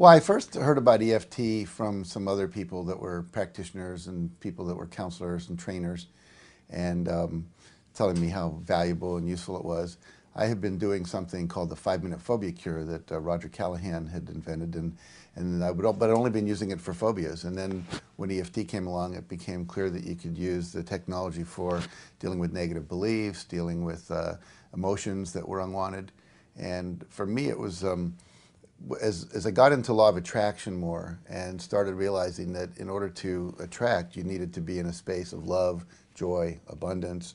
Well, I first heard about EFT from some other people that were practitioners and people that were counselors and trainers, and telling me how valuable and useful it was. I had been doing something called the 5-minute phobia cure that Roger Callahan had invented, but I'd only been using it for phobias. And then when EFT came along, it became clear that you could use the technology for dealing with negative beliefs, dealing with emotions that were unwanted. And for me, it was as I got into law of attraction more and started realizing that in order to attract, you needed to be in a space of love, joy, abundance,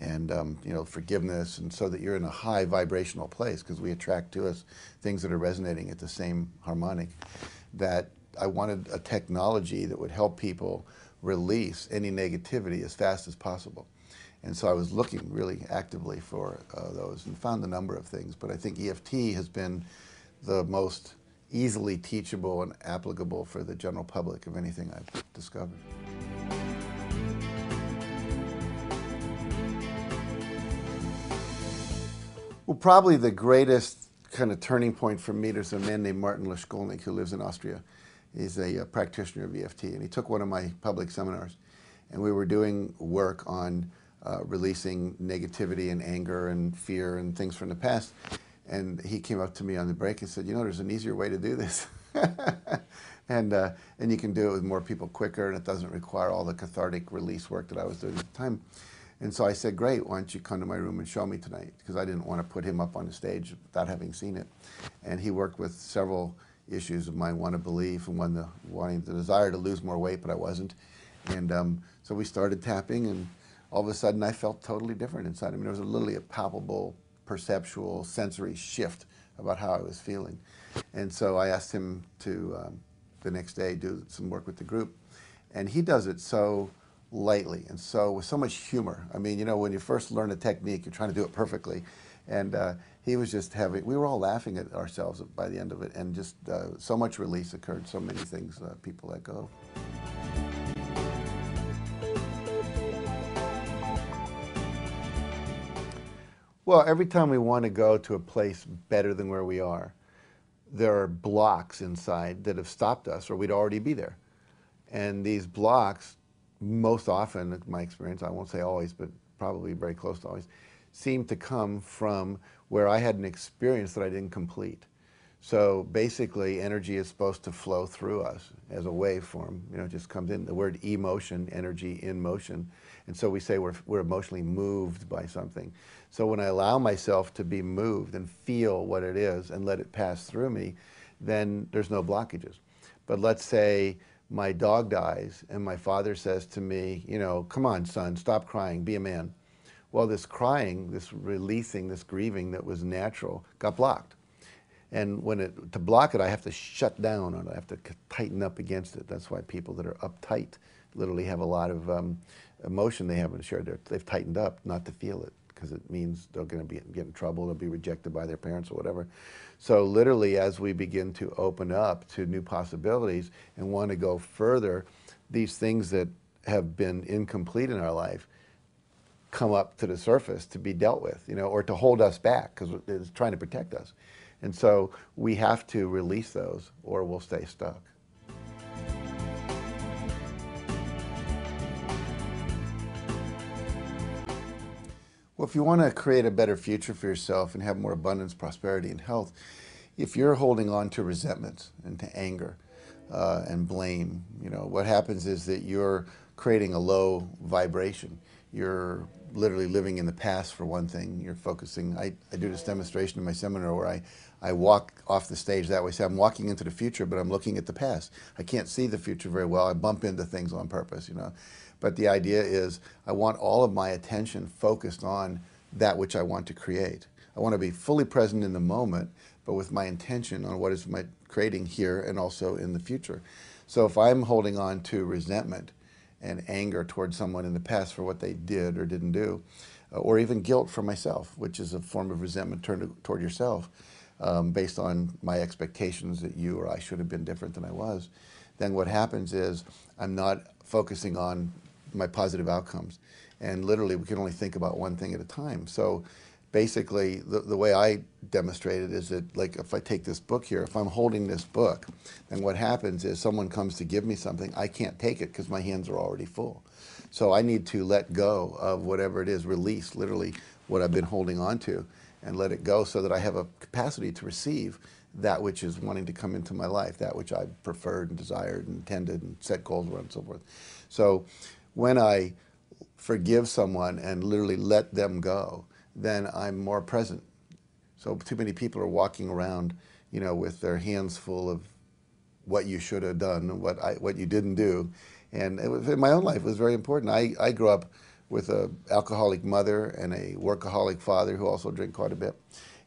and you know, forgiveness, and so that you're in a high vibrational place, because we attract to us things that are resonating at the same harmonic. That I wanted a technology that would help people release any negativity as fast as possible. And so I was looking really actively for those and found a number of things, but I think EFT has been the most easily teachable and applicable for the general public of anything I've discovered. Well, probably the greatest kind of turning point for me is a man named Martin Leschkolnick, who lives in Austria. He's a practitioner of EFT, and he took one of my public seminars, and we were doing work on releasing negativity and anger and fear and things from the past. And he came up to me on the break and said, you know, there's an easier way to do this. and you can do it with more people quicker, and it doesn't require all the cathartic release work that I was doing at the time. And so I said, great, why don't you come to my room and show me tonight? Because I didn't want to put him up on the stage without having seen it. And he worked with several issues of mine, one of belief and one wanting the desire to lose more weight, but I wasn't. And so we started tapping, and all of a sudden I felt totally different inside. I mean, there was literally a palpable, perceptual, sensory shift about how I was feeling. And so I asked him to, the next day, do some work with the group. And he does it so lightly and so with so much humor. I mean, you know, when you first learn a technique, you're trying to do it perfectly. And he was just having, we were all laughing at ourselves by the end of it, and just so much release occurred, so many things people let go. Well, every time we want to go to a place better than where we are, there are blocks inside that have stopped us, or we'd already be there. And these blocks, most often, in my experience, I won't say always, but probably very close to always, seem to come from where I had an experience that I didn't complete. So basically, energy is supposed to flow through us as a waveform. You know, it just comes in. The word emotion, energy in motion. And so we say we're emotionally moved by something. So when I allow myself to be moved and feel what it is and let it pass through me, then there's no blockages. But let's say my dog dies and my father says to me, you know, come on, son, stop crying, be a man. Well, this crying, this releasing, this grieving that was natural got blocked. And when to block it, I have to shut down on it. I have to tighten up against it. That's why people that are uptight literally have a lot of emotion they haven't shared. They've tightened up not to feel it, because it means they're going to get in trouble, they'll be rejected by their parents or whatever. So literally, as we begin to open up to new possibilities and want to go further, these things that have been incomplete in our life come up to the surface to be dealt with, you know, or to hold us back, because it's trying to protect us. And so we have to release those, or we'll stay stuck. Well, if you want to create a better future for yourself and have more abundance, prosperity, and health, if you're holding on to resentments and to anger and blame, you know, what happens is that you're creating a low vibration. You're literally living in the past, for one thing. You're focusing. I do this demonstration in my seminar where I walk off the stage that way. So I'm walking into the future, but I'm looking at the past. I can't see the future very well. I bump into things on purpose, you know. But the idea is I want all of my attention focused on that which I want to create. I want to be fully present in the moment, but with my intention on what is my creating here and also in the future. So if I'm holding on to resentment and anger towards someone in the past for what they did or didn't do, or even guilt for myself, which is a form of resentment toward yourself, based on my expectations that you or I should have been different than I was, then what happens is I'm not focusing on my positive outcomes. And literally, we can only think about one thing at a time. So basically the way I demonstrate it is that, like, if I take this book here, if I'm holding this book, then what happens is someone comes to give me something, I can't take it because my hands are already full. So I need to let go of whatever it is, release literally what I've been holding on to and let it go so that I have a capacity to receive that which is wanting to come into my life, that which I preferred and desired and intended and set goals around and so forth. So when I forgive someone and literally let them go, then I'm more present. So too many people are walking around, you know, with their hands full of what you should have done, what you didn't do. And it was, in my own life, it was very important. I grew up with an alcoholic mother and a workaholic father who also drank quite a bit.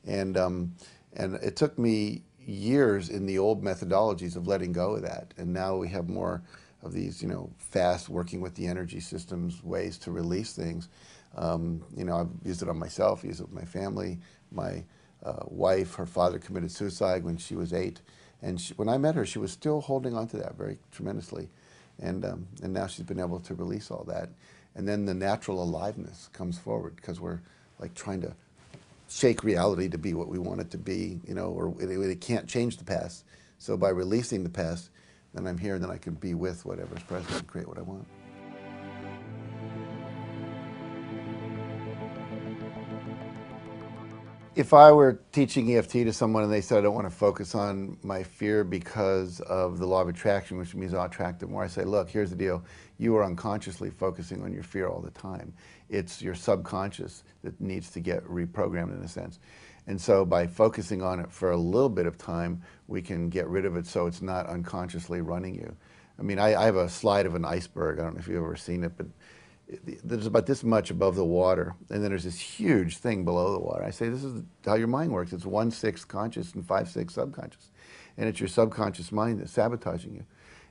And it took me years in the old methodologies of letting go of that. And now we have more of these, you know, fast working with the energy systems ways to release things. You know, I've used it on myself, used it with my family. My wife, her father committed suicide when she was 8. And when I met her, she was still holding on to that very tremendously. And now she's been able to release all that. And then the natural aliveness comes forward because we're like trying to shake reality to be what we want it to be, you know, or it can't change the past. So by releasing the past, then I'm here and then I can be with whatever's present and create what I want. If I were teaching EFT to someone and they said, I don't want to focus on my fear because of the law of attraction, which means I'll attract them more, I say, look, here's the deal. You are unconsciously focusing on your fear all the time. It's your subconscious that needs to get reprogrammed in a sense. And so by focusing on it for a little bit of time, we can get rid of it so it's not unconsciously running you. I mean, I have a slide of an iceberg. I don't know if you've ever seen it, but there's about this much above the water, and then there's this huge thing below the water. I say, this is how your mind works. It's 1/6 conscious and 5/6 subconscious. And it's your subconscious mind that's sabotaging you.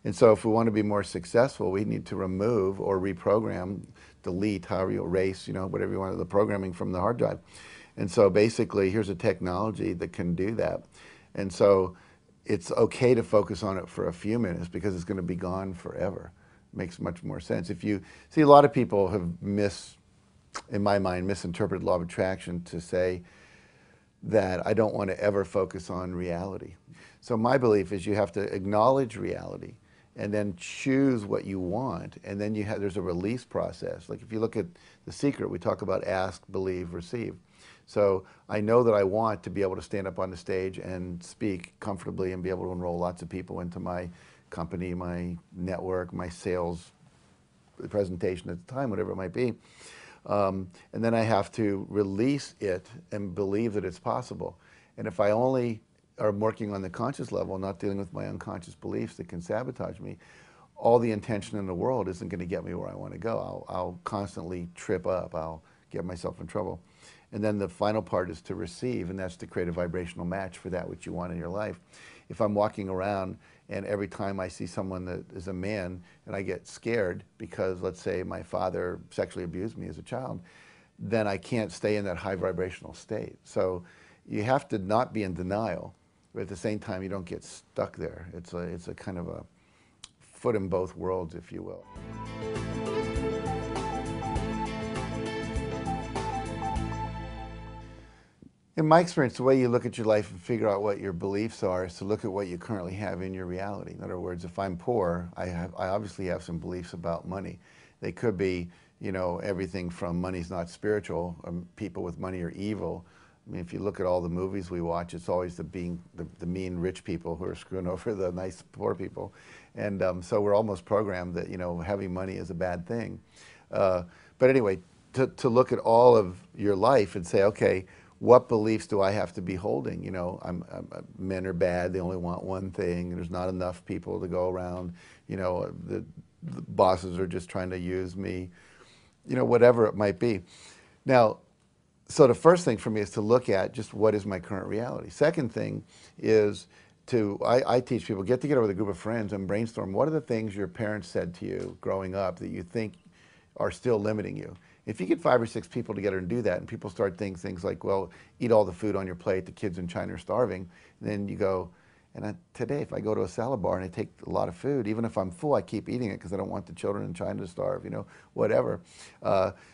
And so if we want to be more successful, we need to remove or reprogram, delete, however you erase, you know, whatever you want, the programming from the hard drive. And so basically, here's a technology that can do that. And so it's okay to focus on it for a few minutes because it's going to be gone forever. Makes much more sense. If you see, a lot of people have in my mind, misinterpreted law of attraction to say that I don't want to ever focus on reality. So my belief is you have to acknowledge reality and then choose what you want, and then you have, there's a release process. Like if you look at The Secret, we talk about ask, believe, receive. So I know that I want to be able to stand up on the stage and speak comfortably and be able to enroll lots of people into my company, my network, my sales presentation at the time, whatever it might be. And then I have to release it and believe that it's possible. And if I only are working on the conscious level, not dealing with my unconscious beliefs that can sabotage me, all the intention in the world isn't going to get me where I want to go. I'll constantly trip up. I'll get myself in trouble. And then the final part is to receive, and that's to create a vibrational match for that which you want in your life. If I'm walking around and every time I see someone that is a man and I get scared because, let's say, my father sexually abused me as a child, then I can't stay in that high vibrational state. So you have to not be in denial, but at the same time, you don't get stuck there. It's a kind of a foot in both worlds, if you will. In my experience, the way you look at your life and figure out what your beliefs are is to look at what you currently have in your reality. In other words, if I'm poor, I obviously have some beliefs about money. They could be, you know, everything from money's not spiritual, people with money are evil. I mean, if you look at all the movies we watch, it's always the mean rich people who are screwing over the nice poor people. And so we're almost programmed that, you know, having money is a bad thing. But anyway, to look at all of your life and say, okay, what beliefs do I have to be holding? You know, men are bad, they only want one thing, there's not enough people to go around, you know, the bosses are just trying to use me, you know, whatever it might be. Now, so the first thing for me is to look at just what is my current reality. Second thing is to, I teach people, get together with a group of friends and brainstorm what are the things your parents said to you growing up that you think are still limiting you. If you get 5 or 6 people together and do that, and people start thinking things like, well, eat all the food on your plate, the kids in China are starving, and then you go, And today, if I go to a salad bar and I take a lot of food, even if I'm full, I keep eating it because I don't want the children in China to starve, you know, whatever.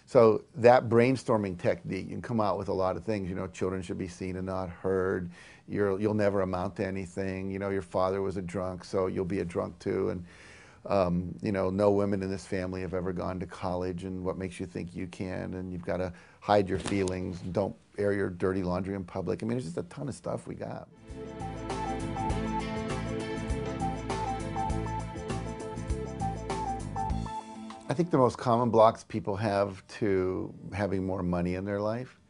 So that brainstorming technique, you can come out with a lot of things. You know, children should be seen and not heard. You'll never amount to anything. You know, your father was a drunk, so you'll be a drunk too. And, you know, no women in this family have ever gone to college, and what makes you think you can, and you've got to hide your feelings, and don't air your dirty laundry in public. I mean, there's just a ton of stuff we got. I think the most common blocks people have to having more money in their life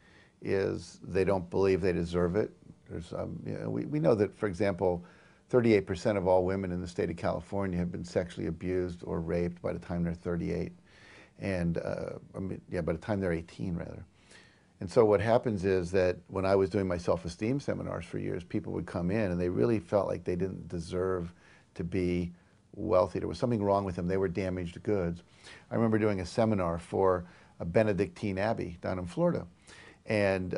is they don't believe they deserve it. There's, you know, we know that, for example, 38% of all women in the state of California have been sexually abused or raped by the time they're 38. And, I mean, yeah, by the time they're 18, rather. And so what happens is that when I was doing my self-esteem seminars for years, people would come in and they really felt like they didn't deserve to be wealthy. There was something wrong with them. They were damaged goods. I remember doing a seminar for a Benedictine abbey down in Florida, and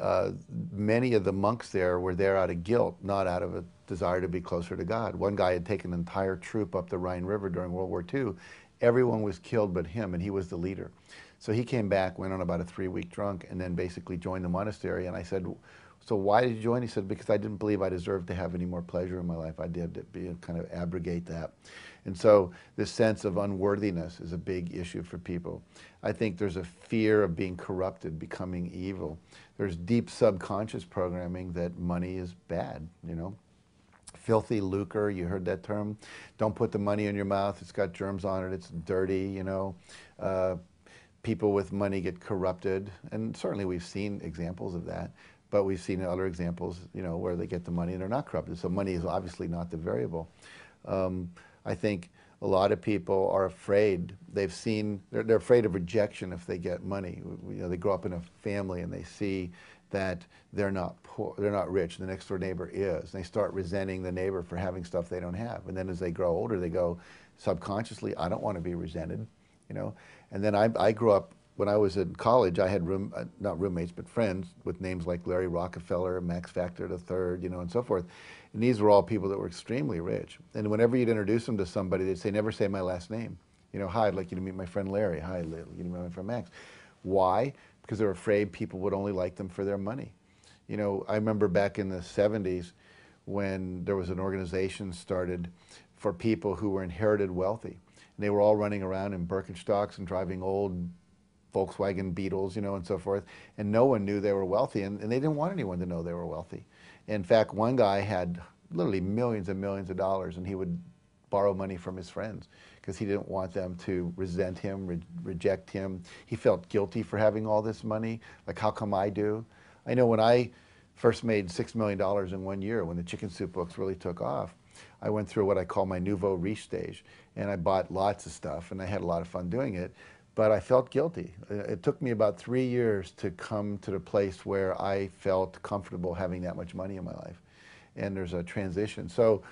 many of the monks there were there out of guilt, not out of a desire to be closer to God. One guy had taken an entire troop up the Rhine River during World War II. Everyone was killed but him, and he was the leader. So he came back, went on about a 3-week drunk, and then basically joined the monastery. And I said, so why did you join? He said, because I didn't believe I deserved to have any more pleasure in my life. I did kind of abrogate that. And so this sense of unworthiness is a big issue for people. I think there's a fear of being corrupted, becoming evil. There's deep subconscious programming that money is bad, you know. Filthy lucre, you heard that term. Don't put the money in your mouth. It's got germs on it. It's dirty, you know. People with money get corrupted. And certainly we've seen examples of that. But we've seen other examples, you know, where they get the money and they're not corrupted. So money is obviously not the variable. I think a lot of people are afraid. They've seen, they're afraid of rejection if they get money. You know, they grow up in a family and they see that they're not poor, they're not rich. The next door neighbor is. And they start resenting the neighbor for having stuff they don't have. And then as they grow older, they go subconsciously, I don't want to be resented, you know. And then I grew up. When I was in college, I had not roommates, but friends with names like Larry Rockefeller, Max Factor the Third, you know, and so forth. And these were all people that were extremely rich. And whenever you'd introduce them to somebody, they'd say, never say my last name. You know, hi, I'd like you to meet my friend Larry. Hi, I'd like you to meet my friend Max. Why? Because they were afraid people would only like them for their money. You know, I remember back in the 70s when there was an organization started for people who were inherited wealthy. And they were all running around in Birkenstocks and driving old Volkswagen Beetles, you know, and so forth, and no one knew they were wealthy, and they didn't want anyone to know they were wealthy. In fact, one guy had literally millions and millions of dollars, and he would borrow money from his friends because he didn't want them to resent him, reject him. He felt guilty for having all this money. Like, how come I do? I know when I first made $6 million in 1 year, when the Chicken Soup books really took off, I went through what I call my nouveau riche stage, and I bought lots of stuff, and I had a lot of fun doing it. But I felt guilty. It took me about 3 years to come to the place where I felt comfortable having that much money in my life. And there's a transition. So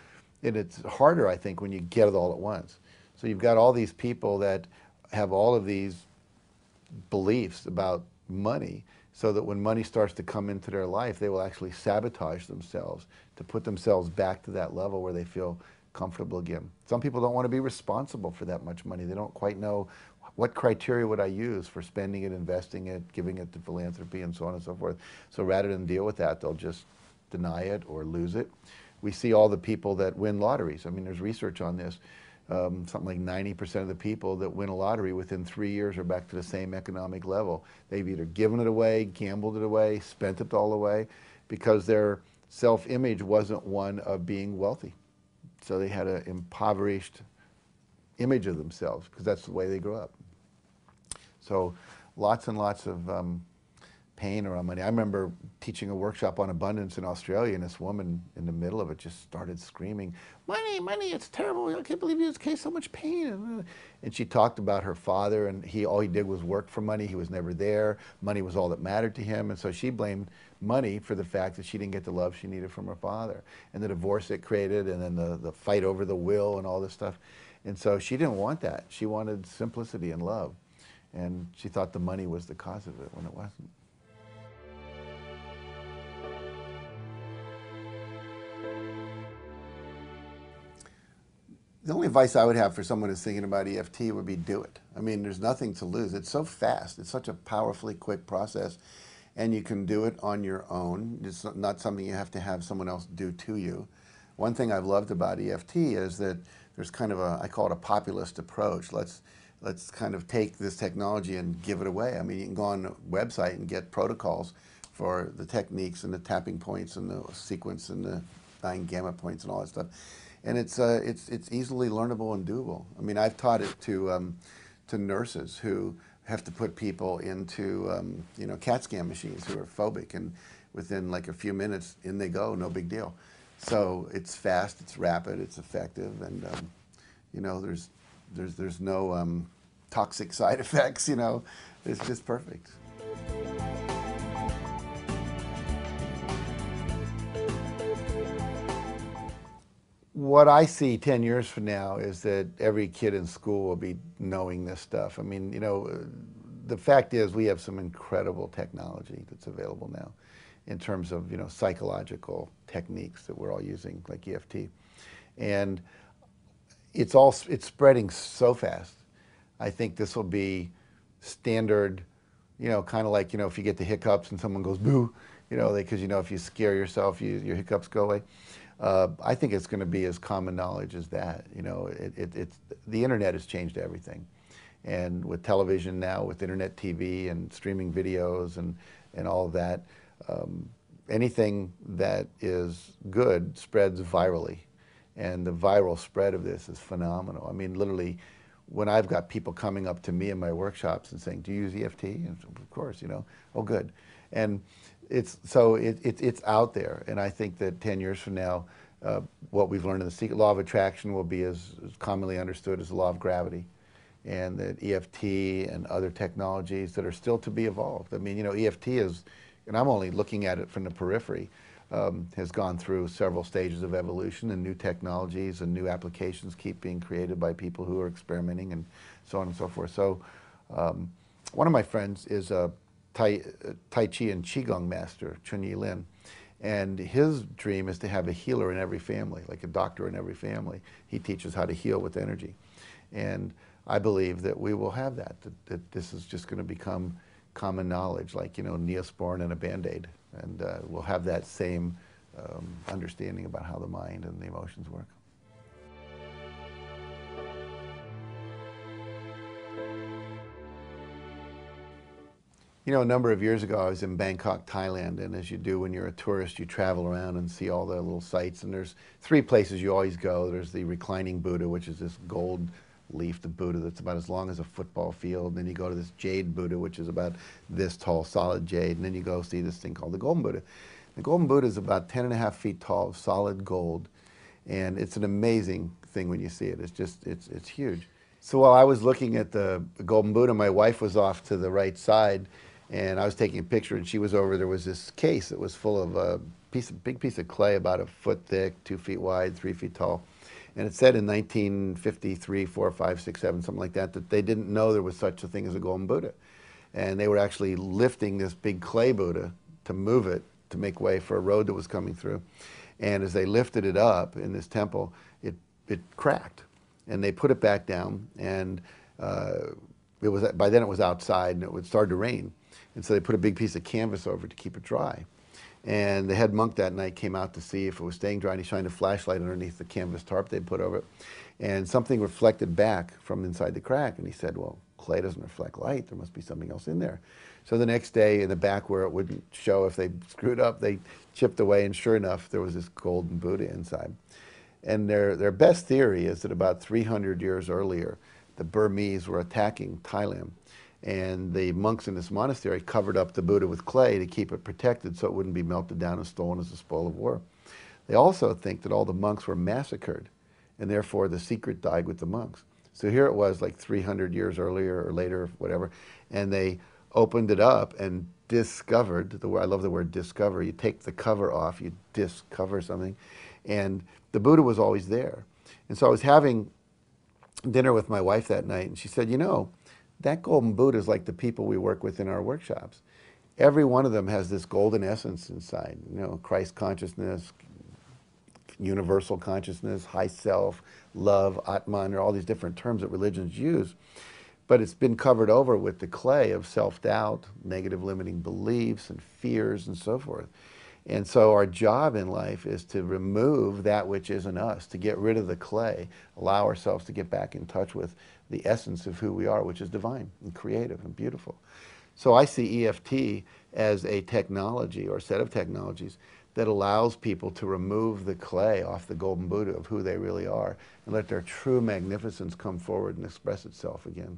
it's harder, I think, when you get it all at once. So you've got all these people that have all of these beliefs about money, so that when money starts to come into their life, they will actually sabotage themselves to put themselves back to that level where they feel comfortable again. Some people don't want to be responsible for that much money. They don't quite know what criteria would I use for spending it, investing it, giving it to philanthropy, and so on and so forth. So rather than deal with that, they'll just deny it or lose it. We see all the people that win lotteries. I mean, there's research on this. Something like 90% of the people that win a lottery within 3 years are back to the same economic level. They've either given it away, gambled it away, spent it all away, because their self-image wasn't one of being wealthy. So they had an impoverished image of themselves because that's the way they grew up. So lots and lots of pain around money. I remember teaching a workshop on abundance in Australia, and this woman in the middle of it just started screaming, money, money, it's terrible. I can't believe you just caused so much pain. And she talked about her father, and all he did was work for money. He was never there. Money was all that mattered to him. And so she blamed money for the fact that she didn't get the love she needed from her father, and the divorce it created, and then the fight over the will and all this stuff. And so she didn't want that. She wanted simplicity and love. And she thought the money was the cause of it when it wasn't. The only advice I would have for someone who's thinking about EFT would be do it. I mean, there's nothing to lose. It's so fast. It's such a powerfully quick process, and you can do it on your own. It's not something you have to have someone else do to you. One thing I've loved about EFT is that there's kind of a, I call it a populist approach. Let's kind of take this technology and give it away. I mean, you can go on a website and get protocols for the techniques and the tapping points and the sequence and the 9 gamma points and all that stuff. And it's easily learnable and doable. I mean, I've taught it to nurses who have to put people into you know, CAT scan machines who are phobic, and within like a few minutes in they go, no big deal. So it's fast, it's rapid, it's effective, and you know, there's no toxic side effects. You know, it's just perfect. What I see 10 years from now is that every kid in school will be knowing this stuff. I mean, you know, the fact is we have some incredible technology that's available now in terms of, you know, psychological techniques that we're all using, like EFT. And it's spreading so fast. I think this will be standard, you know, kind of like, you know, if you get the hiccups and someone goes boo, you know, because, you know, if you scare yourself, your hiccups go away. I think it's going to be as common knowledge as that. You know, the internet has changed everything, and with television now, with internet TV and streaming videos and all of that, anything that is good spreads virally, and the viral spread of this is phenomenal. I mean, literally, when I've got people coming up to me in my workshops and saying, "Do you use EFT?" And of course, you know, oh, good, and. It's out there, and I think that 10 years from now, what we've learned in the secret law of attraction will be as commonly understood as the law of gravity, and that EFT and other technologies that are still to be evolved. I mean, you know, EFT is, and I'm only looking at it from the periphery, has gone through several stages of evolution, and new technologies and new applications keep being created by people who are experimenting and so on and so forth. So one of my friends is a Tai Chi and Qigong master, Chunyi Lin, and his dream is to have a healer in every family, like a doctor in every family. He teaches how to heal with energy, and I believe that we will have that, that this is just going to become common knowledge, like, you know, Neosporin and a Band-Aid, and we'll have that same understanding about how the mind and the emotions work. You know, a number of years ago, I was in Bangkok, Thailand, and as you do when you're a tourist, you travel around and see all the little sites, and there's 3 places you always go. There's the reclining Buddha, which is this gold-leafed Buddha that's about as long as a football field, and then you go to this jade Buddha, which is about this tall, solid jade, and then you go see this thing called the Golden Buddha. The Golden Buddha is about 10.5 feet tall of solid gold, and it's an amazing thing when you see it. It's just, it's huge. So while I was looking at the Golden Buddha, my wife was off to the right side, and I was taking a picture, and she was over. There was this case that was full of a big piece of clay, about a foot thick, 2 feet wide, 3 feet tall. And it said in 1953, 4, 5, 6, 7, something like that, that they didn't know there was such a thing as a Golden Buddha. And they were actually lifting this big clay Buddha to move it, to make way for a road that was coming through. And as they lifted it up in this temple, it cracked. And they put it back down, and by then it was outside, and it would start to rain. And so they put a big piece of canvas over to keep it dry. And the head monk that night came out to see if it was staying dry, and he shined a flashlight underneath the canvas tarp they put over it. And something reflected back from inside the crack. And he said, well, clay doesn't reflect light. There must be something else in there. So the next day, in the back where it wouldn't show if they screwed up, they chipped away. And sure enough, there was this Golden Buddha inside. And their best theory is that about 300 years earlier, the Burmese were attacking Thailand. And the monks in this monastery covered up the Buddha with clay to keep it protected so it wouldn't be melted down and stolen as a spoil of war. They also think that all the monks were massacred, and therefore the secret died with the monks. So here it was like 300 years earlier or later, whatever, and they opened it up and discovered, I love the word discover, you take the cover off, you discover something, and the Buddha was always there. And so I was having dinner with my wife that night, and she said, you know, that Golden Buddha is like the people we work with in our workshops. Every one of them has this golden essence inside, you know, Christ consciousness, universal consciousness, high self, love, Atman, or all these different terms that religions use. But it's been covered over with the clay of self-doubt, negative limiting beliefs and fears and so forth. And so our job in life is to remove that which isn't us, to get rid of the clay, allow ourselves to get back in touch with the essence of who we are, which is divine and creative and beautiful. So I see EFT as a technology or set of technologies that allows people to remove the clay off the golden Buddha of who they really are and let their true magnificence come forward and express itself again.